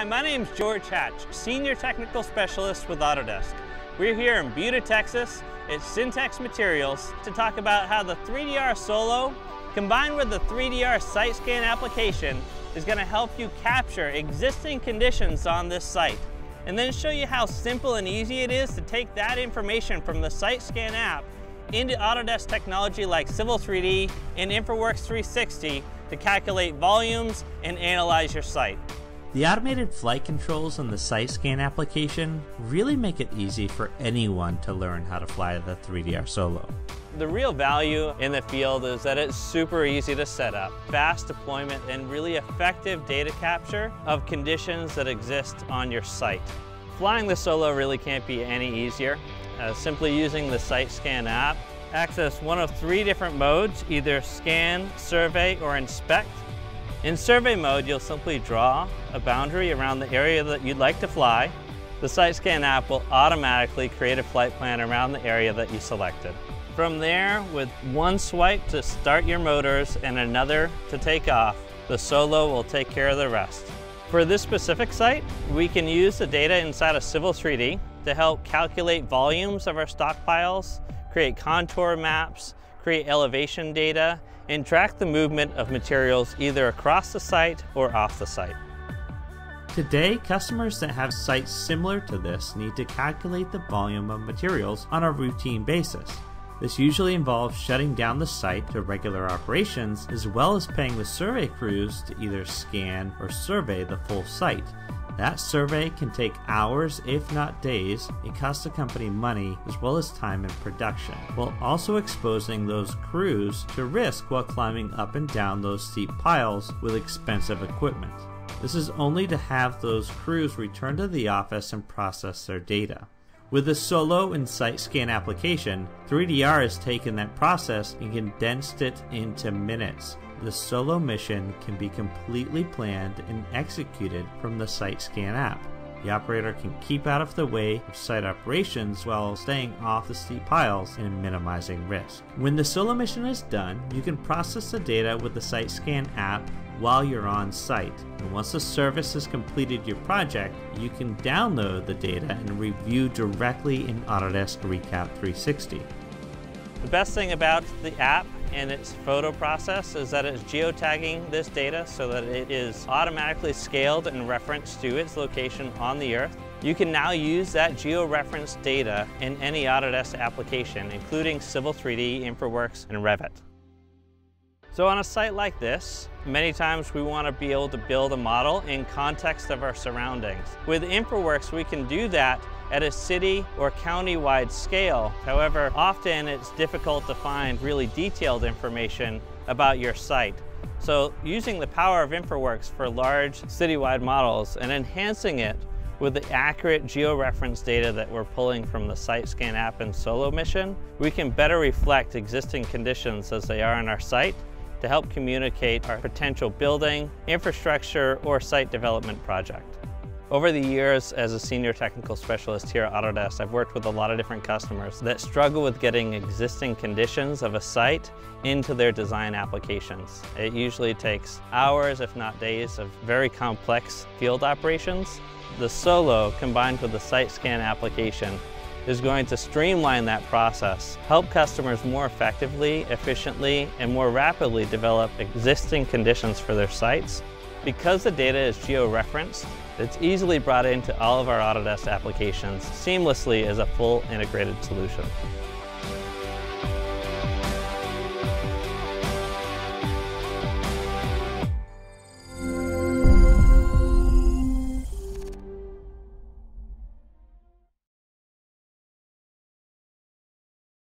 Hi, my name's George Hatch, Senior Technical Specialist with Autodesk. We're here in Buda, Texas at SynTex Materials to talk about how the 3DR Solo combined with the 3DR SiteScan application is going to help you capture existing conditions on this site and then show you how simple and easy it is to take that information from the SiteScan app into Autodesk technology like Civil 3D and InfraWorks 360 to calculate volumes and analyze your site. The automated flight controls on the SiteScan application really make it easy for anyone to learn how to fly the 3DR Solo. The real value in the field is that it's super easy to set up, fast deployment, and really effective data capture of conditions that exist on your site. Flying the Solo really can't be any easier. Simply using the SiteScan app, access one of three different modes, either scan, survey, or inspect. In survey mode, you'll simply draw a boundary around the area that you'd like to fly. The SiteScan app will automatically create a flight plan around the area that you selected. From there, with one swipe to start your motors and another to take off, the Solo will take care of the rest. For this specific site, we can use the data inside of Civil 3D to help calculate volumes of our stockpiles, create contour maps, create elevation data, and track the movement of materials either across the site or off the site. Today, customers that have sites similar to this need to calculate the volume of materials on a routine basis. This usually involves shutting down the site to regular operations, as well as paying the survey crews to either scan or survey the full site. That survey can take hours, if not days, and cost the company money as well as time in production, while also exposing those crews to risk while climbing up and down those steep piles with expensive equipment. This is only to have those crews return to the office and process their data. With the Solo and SiteScan application, 3DR has taken that process and condensed it into minutes. The Solo mission can be completely planned and executed from the SiteScan app. The operator can keep out of the way of site operations while staying off the steep piles and minimizing risk. When the Solo mission is done, you can process the data with the SiteScan app while you're on site. And once the service has completed your project, you can download the data and review directly in Autodesk Recap 360. The best thing about the app and its photo process is that it's geotagging this data so that it is automatically scaled and referenced to its location on the Earth. You can now use that georeferenced data in any Autodesk application, including Civil 3D, InfraWorks, and Revit. So on a site like this, many times we want to be able to build a model in context of our surroundings. With InfraWorks, we can do that at a city or county-wide scale. However, often it's difficult to find really detailed information about your site. So using the power of InfraWorks for large city-wide models and enhancing it with the accurate georeference data that we're pulling from the SiteScan app and Solo mission, we can better reflect existing conditions as they are on our site to help communicate our potential building, infrastructure, or site development project. Over the years, as a senior technical specialist here at Autodesk, I've worked with a lot of different customers that struggle with getting existing conditions of a site into their design applications. It usually takes hours, if not days, of very complex field operations. The Solo, combined with the SiteScan application, is going to streamline that process, help customers more effectively, efficiently, and more rapidly develop existing conditions for their sites. Because the data is geo-referenced, it's easily brought into all of our Autodesk applications seamlessly as a full integrated solution.